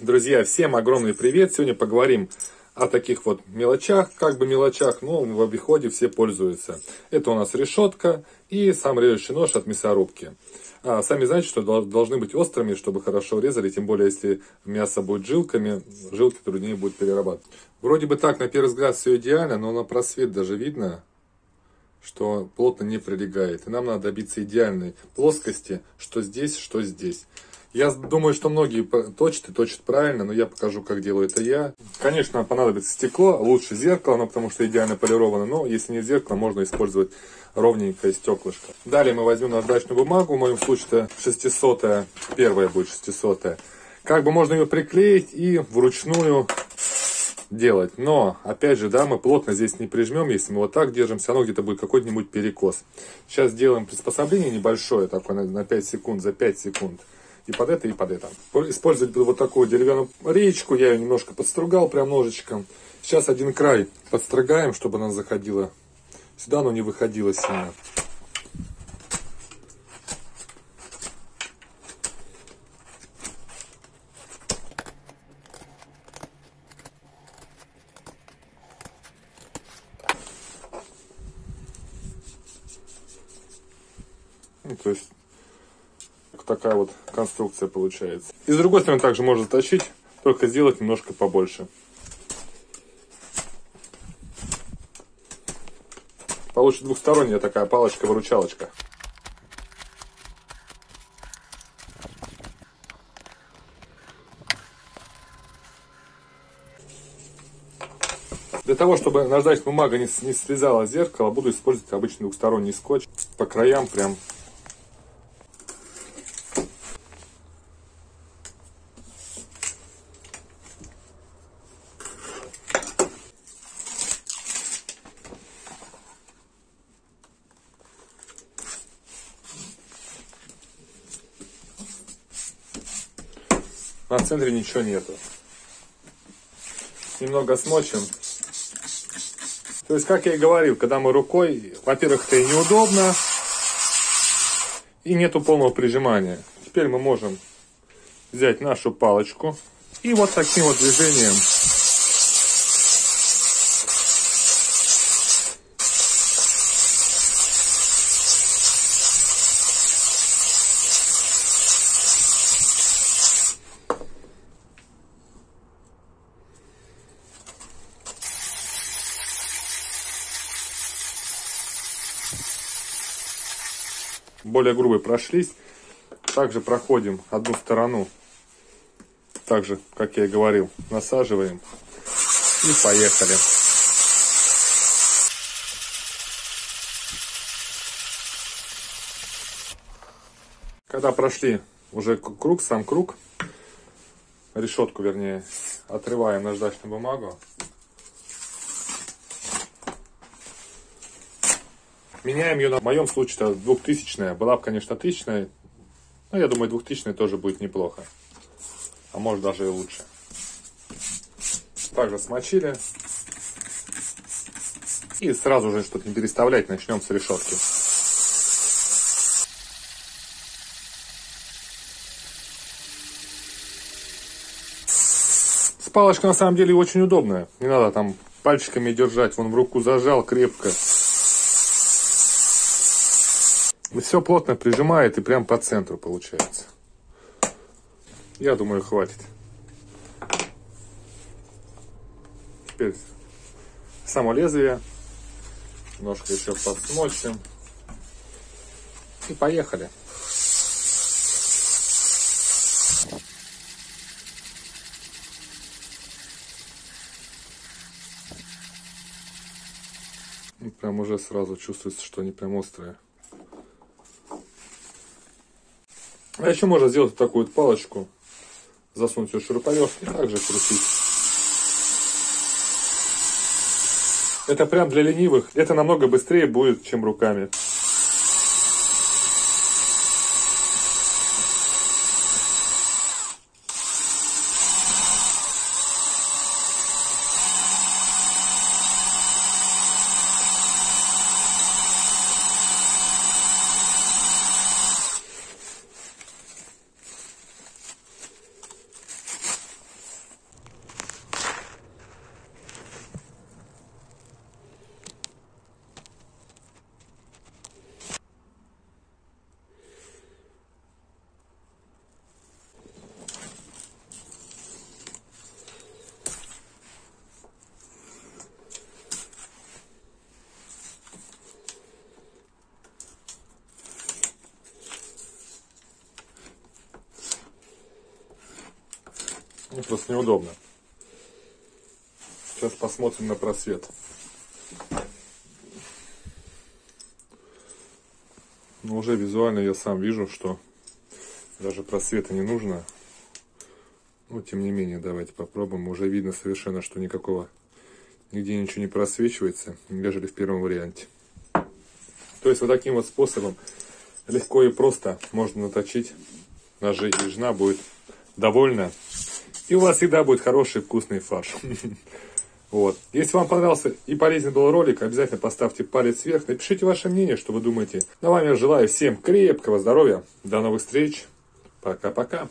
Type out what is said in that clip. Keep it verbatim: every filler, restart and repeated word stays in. Друзья, всем огромный привет! Сегодня поговорим о таких вот мелочах, как бы мелочах, но в обиходе все пользуются. Это у нас решетка и сам режущий нож от мясорубки. А, сами знаете, что должны быть острыми, чтобы хорошо резали, тем более, если мясо будет жилками, жилки труднее будет перерабатывать. Вроде бы так, на первый взгляд все идеально, но на просвет даже видно, что плотно не прилегает. И нам надо добиться идеальной плоскости, что здесь, что здесь. Я думаю, что многие точат и точат правильно, но я покажу, как делаю это я. Конечно, понадобится стекло, лучше зеркало, но потому что идеально полировано. Но если не зеркало, можно использовать ровненькое стеклышко. Далее мы возьмем наждачную бумагу, в моем случае это шестисотая, первая будет шестисотая. Как бы можно ее приклеить и вручную делать. Но, опять же, да, мы плотно здесь не прижмем, если мы вот так держим, все равно где-то будет какой-нибудь перекос. Сейчас сделаем приспособление небольшое, такое на пять секунд, за пять секунд. И под это, и под это. Использовать буду вот такую деревянную речку. Я ее немножко подстругал прям ножичком. Сейчас один край подстругаем, чтобы она заходила сюда, но не выходила сильно. Ну, то есть такая вот конструкция получается. И с другой стороны также можно заточить, только сделать немножко побольше. Получится двухсторонняя такая палочка-выручалочка. Для того, чтобы наждачная бумага не, не срезала зеркало, буду использовать обычный двухсторонний скотч. По краям прям. На центре ничего нету. Немного смочим. То есть, как я и говорил, когда мы рукой, во-первых, это и неудобно, и нету полного прижимания. Теперь мы можем взять нашу палочку и вот таким вот движением более грубые прошлись. Также проходим одну сторону, так же, как я и говорил, насаживаем и поехали. Когда прошли уже круг, сам круг, решетку, вернее, отрываем наждачную бумагу. Меняем ее, на... в моем случае это двухтысячная, была бы, конечно, тысячная, но я думаю, двухтысячная тоже будет неплохо, а может даже и лучше. Также смочили и сразу же, чтобы не переставлять, начнем с решетки. С палочкой на самом деле очень удобная, не надо там пальчиками держать, вон в руку зажал крепко. Все плотно прижимает и прям по центру получается. Я думаю, хватит. Теперь само лезвие. Немножко еще подсмочим. И поехали. И прям уже сразу чувствуется, что они прям острые. А еще можно сделать вот такую вот палочку, засунуть ее в шуруповерт и также крутить. Это прям для ленивых. Это намного быстрее будет, чем руками. Ну, просто неудобно. Сейчас посмотрим на просвет. Но уже визуально я сам вижу, что даже просвета не нужно. Но тем не менее, давайте попробуем. Уже видно совершенно, что никакого, нигде ничего не просвечивается, нежели в первом варианте. То есть вот таким вот способом легко и просто можно наточить ножи, и жена будет довольна. И у вас всегда будет хороший вкусный фарш. Вот. Если вам понравился и полезен был ролик, обязательно поставьте палец вверх. Напишите ваше мнение, что вы думаете. На вами я желаю всем крепкого здоровья. До новых встреч. Пока-пока.